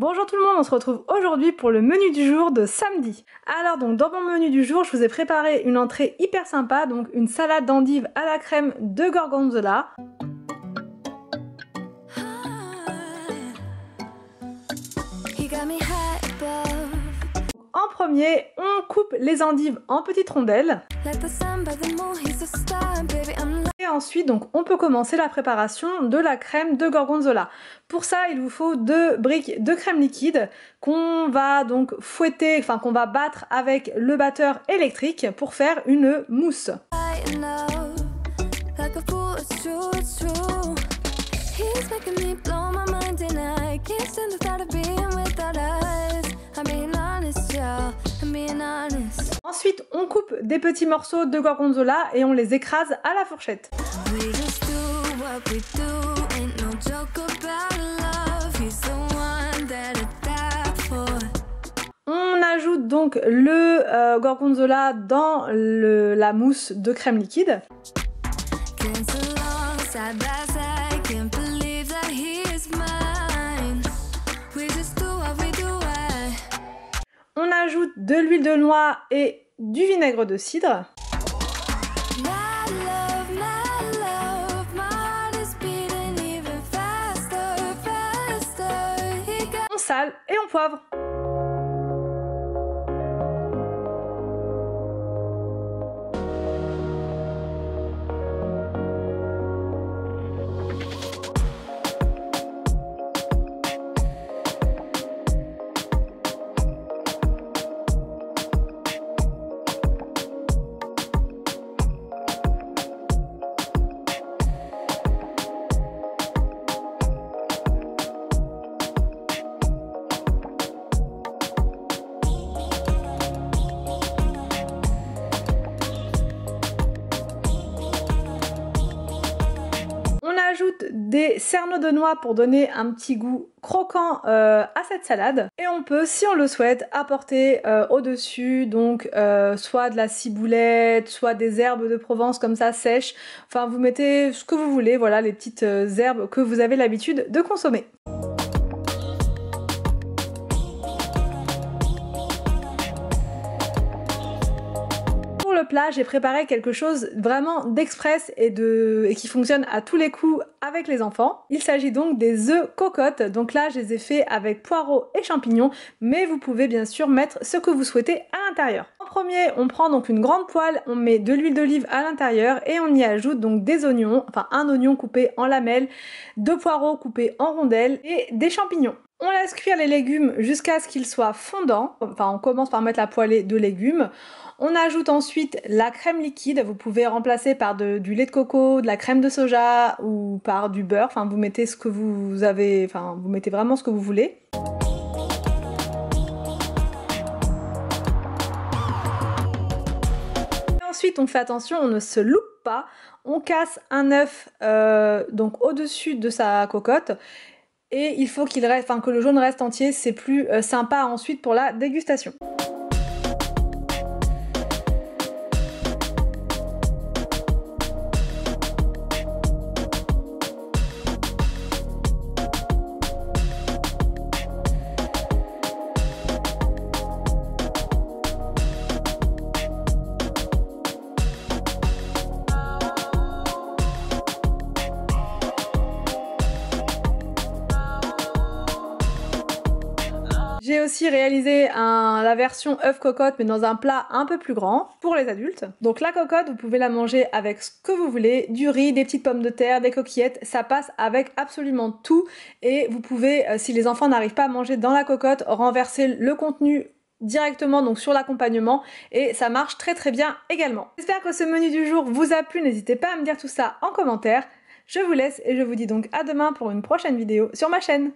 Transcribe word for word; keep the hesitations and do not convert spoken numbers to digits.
Bonjour tout le monde, on se retrouve aujourd'hui pour le menu du jour de samedi. Alors donc dans mon menu du jour, je vous ai préparé une entrée hyper sympa, donc une salade d'endives à la crème de gorgonzola. En premier, on coupe les endives en petites rondelles. Et ensuite, donc, on peut commencer la préparation de la crème de gorgonzola. Pour ça, il vous faut deux briques de crème liquide qu'on va donc fouetter, enfin qu'on va battre avec le batteur électrique pour faire une mousse. Ensuite, on coupe des petits morceaux de gorgonzola et on les écrase à la fourchette. On ajoute donc le euh, gorgonzola dans le, la mousse de crème liquide. On ajoute de l'huile de noix et du vinaigre de cidre. On sale et on poivre. Ajoute des cerneaux de noix pour donner un petit goût croquant euh, à cette salade, et on peut, si on le souhaite, apporter euh, au-dessus donc euh, soit de la ciboulette, soit des herbes de Provence comme ça sèches, enfin vous mettez ce que vous voulez, voilà, les petites herbes que vous avez l'habitude de consommer. Plat, j'ai préparé quelque chose vraiment d'express et, de... et qui fonctionne à tous les coups avec les enfants. Il s'agit donc des œufs cocottes. Donc là, je les ai faits avec poireaux et champignons, mais vous pouvez bien sûr mettre ce que vous souhaitez à l'intérieur. En premier, on prend donc une grande poêle, on met de l'huile d'olive à l'intérieur et on y ajoute donc des oignons, enfin un oignon coupé en lamelles, deux poireaux coupés en rondelles et des champignons. On laisse cuire les légumes jusqu'à ce qu'ils soient fondants. Enfin, on commence par mettre la poêlée de légumes. On ajoute ensuite la crème liquide. Vous pouvez remplacer par de, du lait de coco, de la crème de soja ou par du beurre. Enfin, vous mettez ce que vous avez. Enfin, vous mettez vraiment ce que vous voulez. Et ensuite, on fait attention, on ne se loupe pas. On casse un œuf euh, donc au-dessus de sa cocotte. Et il faut qu'il reste, enfin que le jaune reste entier, c'est plus euh, sympa ensuite pour la dégustation. J'ai aussi réalisé un, la version œuf cocotte mais dans un plat un peu plus grand pour les adultes. Donc la cocotte, vous pouvez la manger avec ce que vous voulez, du riz, des petites pommes de terre, des coquillettes, ça passe avec absolument tout. Et vous pouvez, si les enfants n'arrivent pas à manger dans la cocotte, renverser le contenu directement donc sur l'accompagnement et ça marche très très bien également. J'espère que ce menu du jour vous a plu, n'hésitez pas à me dire tout ça en commentaire. Je vous laisse et je vous dis donc à demain pour une prochaine vidéo sur ma chaîne.